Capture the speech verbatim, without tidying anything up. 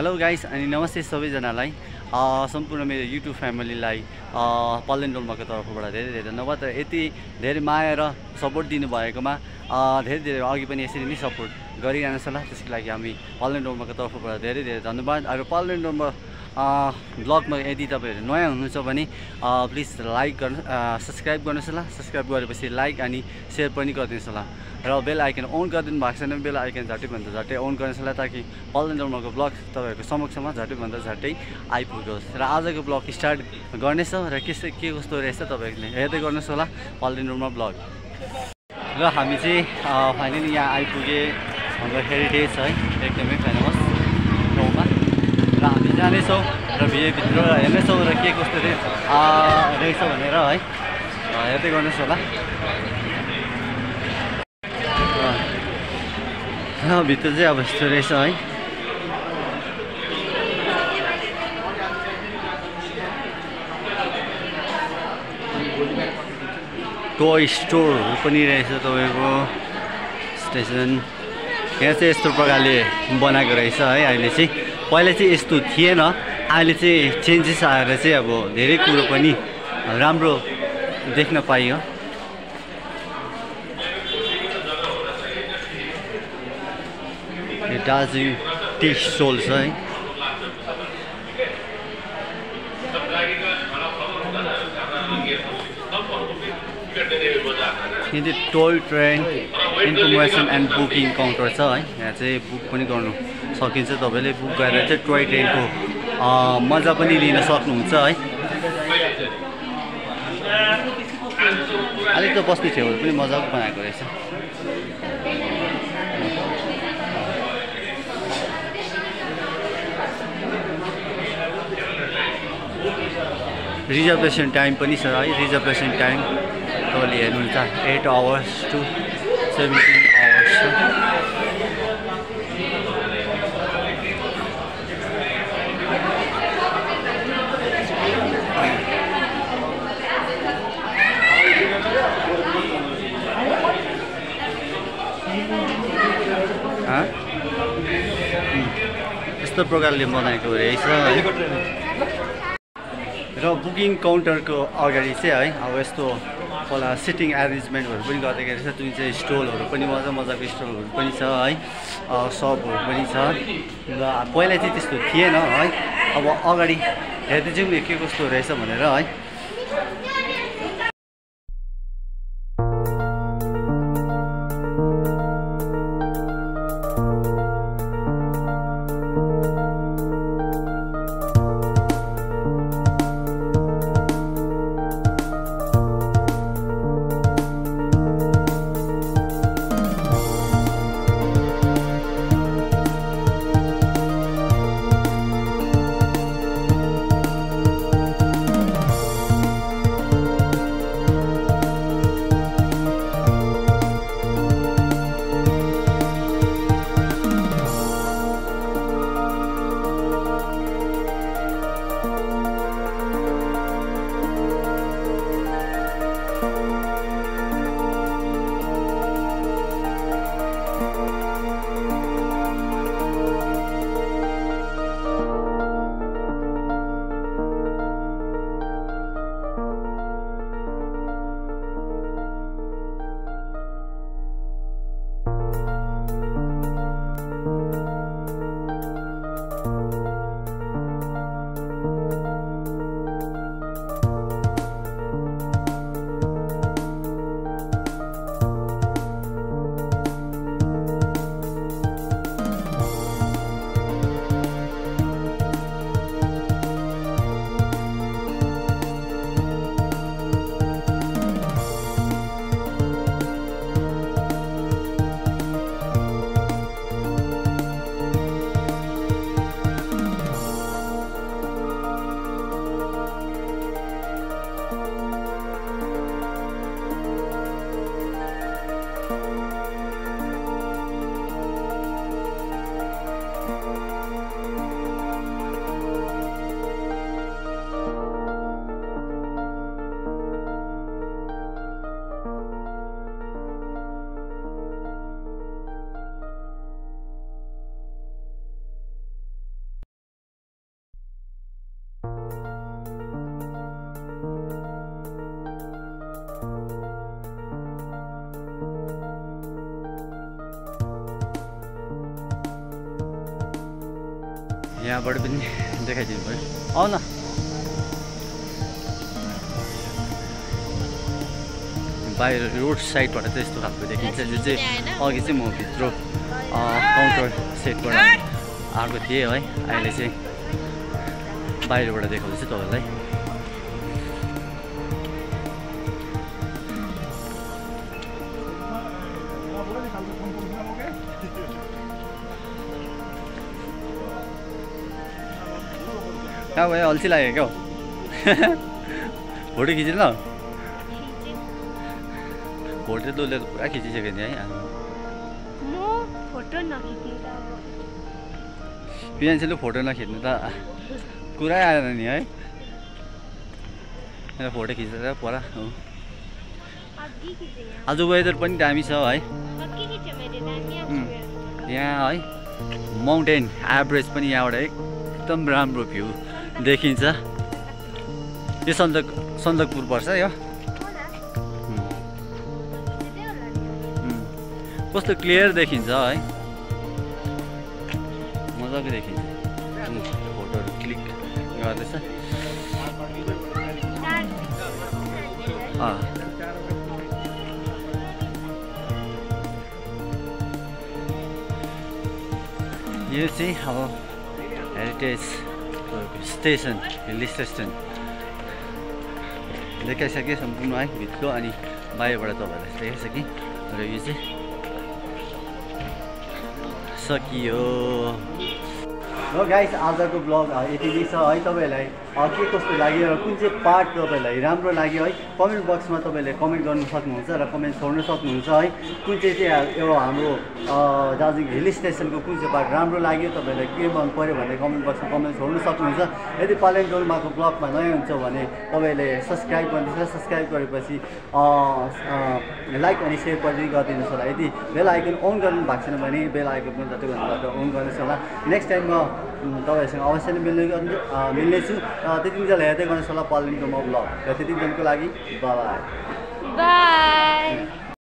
Hello guys अनि नमस्ते सबैजनालाई सम्पूर्ण मेरो युट्युब फ्यामिलीलाई पाल्डेन डोल्माको तर्फबाट धेरै धेरै धन्यवाद र यति धेरै माया र सपोर्ट दिनुभएकोमा धेरै धेरै अघि पनि यसरी नै सपोर्ट गरिरहनु होला त्यसको लागि हामी पाल्डेन डोल्माको तर्फबाट धेरै धेरै धन्यवाद र पाल्डेन डोल्मा ब्लगमा यदि तपाईहरु नयाँ हुनुहुन्छ भने प्लिज लाइक गर्न सब्स्क्राइब गर्नुहोस् होला सब्स्क्राइब गरेपछि लाइक अनि शेयर पनि गरिदिनुहोस् होला र बेल आइकन अन गरिदिनु भएको छैन बेल आइकन झट्टै भन्दा झट्टै अन गर्नुहोस् होला ताकि पाल्डेन डोल्माको ब्लग तपाईहरुको समक्षमा झट्टै भन्दा झट्टै आइपुगोस् र आजको ब्लग स्टार्ट गर्नेछ र के के कस्तो रहेछ तपाईहरुले हेर्दै गर्नुहोस् होला पाल्डेन डोल्मा ब्लग र हामी चाहिँ फाइनली यहाँ आइपुगे हाम्रो हेरिटेज है एकदमै फेमस ठाउँमा र हामी जानेछौँ र भित्र हेर्नेछौँ र के कस्तो रहेछ भनेर है हेर्दै गर्नुहोस् होला र भित्र चाहिँ अब यस्तो रहेछ है टोय स्टोरहरू पनि रहेछ तपाईको स्टेसन यहाँ चाहिँ यस्तो प्रकारले बनाएको रहेछ है अहिले चाहिँ पहिले चाहिँ यस्तो थिएन अहिले चाहिँ चेन्जेस आएर चाहिँ अब धेरै कुरो पनि राम्रो देख्न पाइयो दार्जिलिङ टी स्टल छ है यहाँ चाहिँ toy train information and booking counter छ है यहाँ चाहिँ बुक पनि गर्नु सकिन्छ तपाईँले बुक गरेर चाहिँ टोय ट्रेनको मजा पनि लिन सक्नुहुन्छ है अलिक त बस्ने ठाउँहरू पनि मजाको बनाएको रहेछ रिजर्भेसन टाइम पनि छ है रिजर्भेसन टाइम तपाईँले हेर्नुहुन्छ eight hours to seventeen hours छ यस्तो प्रकारले बनाएको रहेछ र बुकिङ काउन्टरको अगाडि चाहिँ है अब यस्तो होला सिटिङ एरेन्जमेन्टहरू पनि गरिदिएको रहेछ जुन चाहिँ स्टलहरू पनि मजा मजाको स्टलहरू पनि छ है सपहरू पनि छ र पहिला चाहिँ त्यस्तो थिएन है अब अगाडि हेर्दै जाउँ के कस्तो रहेछ भनेर है यहाँबाट पनि देखाइदिनु पर्यो आउ न बाहिर रोड साइडबाट चाहिँ यस्तो खालको देखिन्छ जो चाहिँ अघि चाहिँ म भित्र काउन्टर सेटबाट आएको थिएँ है अहिले चाहिँ बाहिरबाट देखाउँछु तपाईलाई क्या भाई अल्छी लगे क्या फोटो खिंच ल फोटो तो पूरा खिंची सके बिहान फोटो नखिच्ने तो कुरा आएन नि है मैं फोटो खिचेर परा आज वेदर पनि दामी छ है यहाँ है माउन्टेन एभरेज पनि यहाँबाट एकदम राम्रो भ्यू देखिन्छ यो सन्दक सन्दकपुर पर्छ यो कस्तो क्लियर देखिन्छ है मजाले देखिन्छ फोटोहरु क्लिक गर्दैछ यो चाहिँ अब हेरिटेज स्टेसन हिल स्टेसन देखाइसकेँ सम्पूर्ण है भित्र अनि बाहिरबाट तपाईँहरूलाई देखाइसकेँ र यो चाहिँ सकियो हो गाइस आजको ब्लग यति नै छ है तपाईँलाई के कस्तो लाग्यो र कुन चाहिँ पार्ट तपाईँलाई राम्रो लाग्यो है कमेन्ट बक्समा तपाईँले कमेन्ट गर्नु सक्नुहुन्छ र कमेन्ट छोड्न सक्नुहुन्छ है कुन चाहिँ चाहिँ यो हाम्रो दार्जिलिङ हिल स्टेसनको कुन चाहिँ पार्ट राम्रो लाग्यो तपाईँलाई के मन पऱ्यो भने कमेन्ट बक्समा कमेन्ट छोड्न सक्नुहुन्छ यदि पाल्डेन डोल्माको ब्लगमा नयाँ हुन्छ भने तपाईँले सब्सक्राइब गर्नुहोस् सब्सक्राइब गरेपछि लाइक अनि सेयर पनि गरिदिनुहोस् होला यदि बेल आइकन अन गर्नु भएको छैन भने बेल आइकन पनि जति भन्नुभयो अन गर्नुहोस् होला नेक्स्ट टाइममा तपाईहरुसँग अवश्य नै मिल्ने मिल्नेछु त्यतिन्जेल हेर्दै गर्नुहोस् होला पाल्डेन डोल्मा ब्लग र त्यतिन्जेलको लागि बाइ बाइ।